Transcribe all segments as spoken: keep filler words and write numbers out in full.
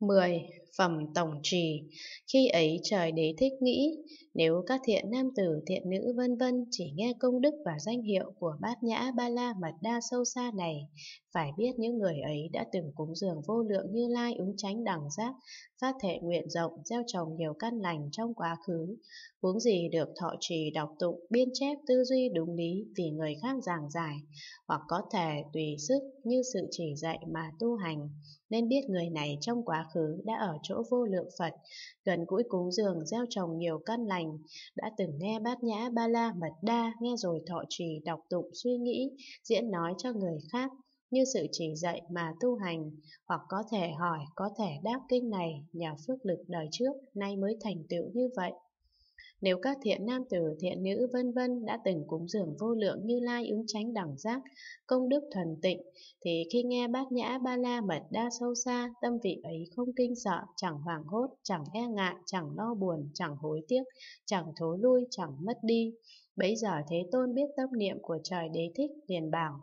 mười. Phẩm tổng trì. Khi ấy trời Đế Thích nghĩ, nếu các thiện nam tử, thiện nữ vân vân chỉ nghe công đức và danh hiệu của Bát Nhã Ba La Mật Đa sâu xa này, phải biết những người ấy đã từng cúng dường vô lượng Như Lai ứng chánh đẳng giác, phát thệ nguyện rộng, gieo trồng nhiều căn lành trong quá khứ, huống gì được thọ trì đọc tụng, biên chép tư duy đúng lý vì người khác giảng giải, hoặc có thể tùy sức như sự chỉ dạy mà tu hành, nên biết người này trong quá khứ đã ở chỗ vô lượng Phật, gần gũi cúng dường, gieo trồng nhiều căn lành, đã từng nghe Bát Nhã Ba La Mật Đa, nghe rồi thọ trì đọc tụng, suy nghĩ diễn nói cho người khác như sự chỉ dạy mà tu hành, hoặc có thể hỏi, có thể đáp kinh này, nhờ phước lực đời trước nay mới thành tựu như vậy. Nếu các thiện nam tử, thiện nữ vân vân đã từng cúng dường vô lượng Như Lai ứng chánh đẳng giác, công đức thuần tịnh, thì khi nghe Bát Nhã Ba La Mật Đa sâu xa, tâm vị ấy không kinh sợ, chẳng hoảng hốt, chẳng e ngại, chẳng lo buồn, chẳng hối tiếc, chẳng thối lui, chẳng mất đi. Bấy giờ Thế Tôn biết tâm niệm của trời Đế Thích, liền bảo: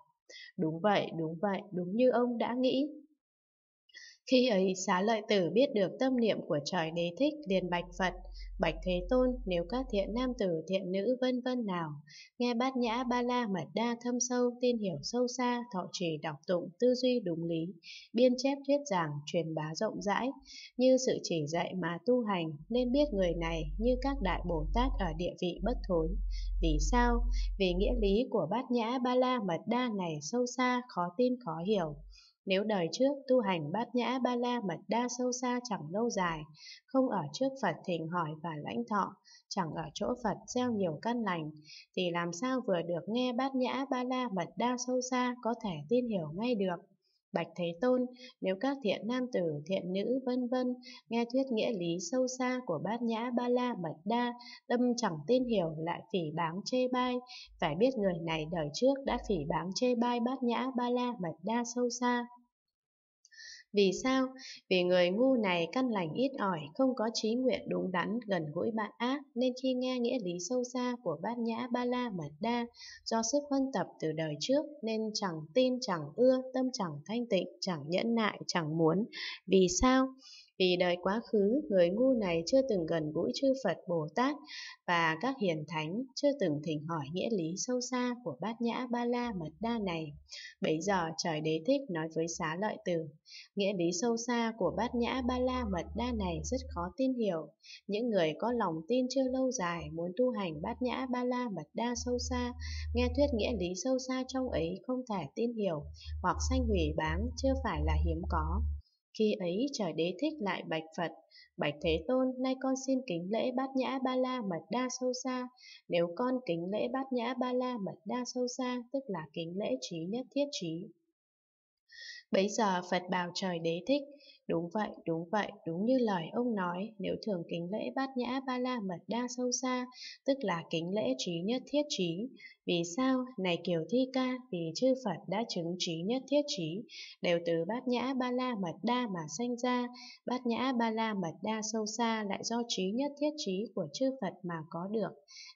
đúng vậy, đúng vậy, đúng như ông đã nghĩ. Khi ấy Xá Lợi Tử biết được tâm niệm của trời Đế Thích, liền bạch Phật: bạch Thế Tôn, nếu các thiện nam tử, thiện nữ vân vân nào nghe Bát Nhã Ba La Mật Đa thâm sâu, tin hiểu sâu xa, thọ trì đọc tụng, tư duy đúng lý, biên chép thuyết giảng, truyền bá rộng rãi như sự chỉ dạy mà tu hành, nên biết người này như các đại Bồ Tát ở địa vị bất thối. Vì sao? Vì nghĩa lý của Bát Nhã Ba La Mật Đa này sâu xa, khó tin khó hiểu. Nếu đời trước tu hành Bát Nhã Ba La Mật Đa sâu xa chẳng lâu dài, không ở trước Phật thỉnh hỏi và lãnh thọ, chẳng ở chỗ Phật gieo nhiều căn lành, thì làm sao vừa được nghe Bát Nhã Ba La Mật Đa sâu xa có thể tin hiểu ngay được? Bạch Thế Tôn, nếu các thiện nam tử, thiện nữ vân vân nghe thuyết nghĩa lý sâu xa của Bát Nhã Ba La Mật Đa, tâm chẳng tin hiểu, lại phỉ báng chê bai, phải biết người này đời trước đã phỉ báng chê bai Bát Nhã Ba La Mật Đa sâu xa. Vì sao? Vì người ngu này căn lành ít ỏi, không có trí nguyện đúng đắn, gần gũi bạn ác, nên khi nghe nghĩa lý sâu xa của Bát Nhã Ba La Mật Đa, do sức huân tập từ đời trước, nên chẳng tin, chẳng ưa, tâm chẳng thanh tịnh, chẳng nhẫn nại, chẳng muốn. Vì sao? Vì đời quá khứ, người ngu này chưa từng gần gũi chư Phật Bồ Tát và các hiền thánh, chưa từng thỉnh hỏi nghĩa lý sâu xa của Bát Nhã Ba La Mật Đa này. Bấy giờ trời Đế Thích nói với Xá Lợi Tử: nghĩa lý sâu xa của Bát Nhã Ba La Mật Đa này rất khó tin hiểu. Những người có lòng tin chưa lâu dài, muốn tu hành Bát Nhã Ba La Mật Đa sâu xa, nghe thuyết nghĩa lý sâu xa trong ấy không thể tin hiểu, hoặc sanh hủy báng, chưa phải là hiếm có. Khi ấy trời Đế Thích lại bạch Phật: bạch Thế Tôn, nay con xin kính lễ Bát Nhã Ba La Mật Đa sâu xa. Nếu con kính lễ Bát Nhã Ba La Mật Đa sâu xa, tức là kính lễ trí nhất thiết trí. Bấy giờ Phật bảo trời Đế Thích: đúng vậy, đúng vậy, đúng như lời ông nói, nếu thường kính lễ Bát Nhã Ba La Mật Đa sâu xa, tức là kính lễ trí nhất thiết trí. Vì sao? Này Kiều Thi Ca, vì chư Phật đã chứng trí nhất thiết trí, đều từ Bát Nhã Ba La Mật Đa mà sanh ra. Bát Nhã Ba La Mật Đa sâu xa lại do trí nhất thiết trí của chư Phật mà có được.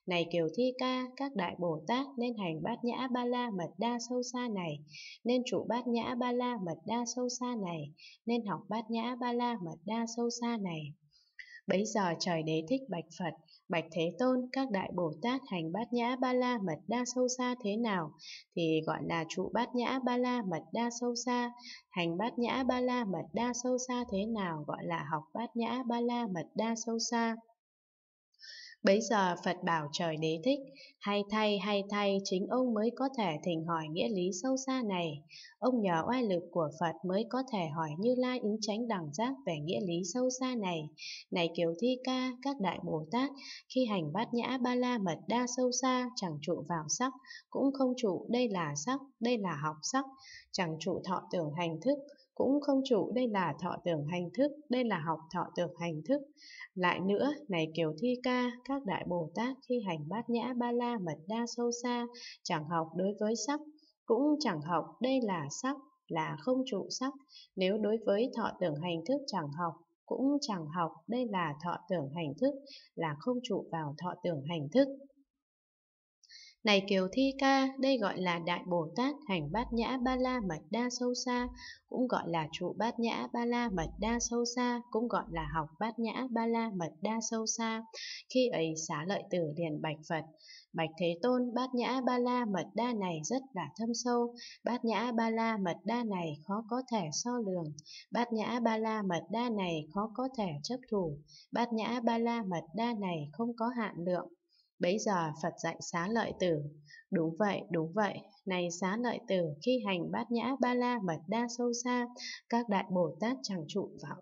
Này Kiều Thi Ca, các đại Bồ Tát nên hành Bát Nhã Ba La Mật Đa sâu xa này, nên trụ Bát Nhã Ba La Mật Đa sâu xa này, nên học Bát Nhã Ba La Mật Đa sâu xa này. Bấy giờ trời Đế Thích bạch Phật: bạch Thế Tôn, các đại Bồ Tát hành Bát Nhã Ba La Mật Đa sâu xa thế nào thì gọi là trụ Bát Nhã Ba La Mật Đa sâu xa, hành Bát Nhã Ba La Mật Đa sâu xa thế nào gọi là học Bát Nhã Ba La Mật Đa sâu xa. Bấy giờ Phật bảo trời Đế Thích: hay thay, hay thay, chính ông mới có thể thỉnh hỏi nghĩa lý sâu xa này. Ông nhờ oai lực của Phật mới có thể hỏi Như Lai ứng chánh đẳng giác về nghĩa lý sâu xa này. Này Kiều Thi Ca, các đại Bồ Tát khi hành Bát Nhã Ba La Mật Đa sâu xa, chẳng trụ vào sắc, cũng không trụ đây là sắc, đây là học sắc, chẳng trụ thọ tưởng hành thức, cũng không trụ đây là thọ tưởng hành thức, đây là học thọ tưởng hành thức. Lại nữa, này Kiều Thi Ca, các đại Bồ Tát khi hành Bát Nhã Ba La Mật Đa sâu xa, chẳng học đối với sắc, cũng chẳng học đây là sắc, là không trụ sắc. Nếu đối với thọ tưởng hành thức chẳng học, cũng chẳng học đây là thọ tưởng hành thức, là không trụ vào thọ tưởng hành thức. Này Kiều Thi Ca, đây gọi là Đại Bồ Tát hành bát nhã ba la mật đa sâu xa, cũng gọi là trụ bát nhã ba la mật đa sâu xa, cũng gọi là học bát nhã ba la mật đa sâu xa. Khi ấy Xá Lợi Tử liền bạch Phật: Bạch Thế Tôn, bát nhã ba la mật đa này rất là thâm sâu, bát nhã ba la mật đa này khó có thể so lường, bát nhã ba la mật đa này khó có thể chấp thủ, bát nhã ba la mật đa này không có hạn lượng. Bấy giờ Phật dạy Xá Lợi Tử: Đúng vậy, đúng vậy, này Xá Lợi Tử, khi hành bát nhã ba la mật đa sâu xa, các đại Bồ Tát chẳng trụ vào